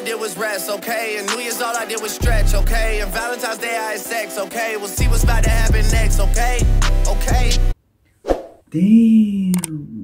I did was rest, okay? And New Year's all I did was stretch, okay? And Valentine's Day I had sex, okay? We'll see what's about to happen next, okay? Okay. Damn.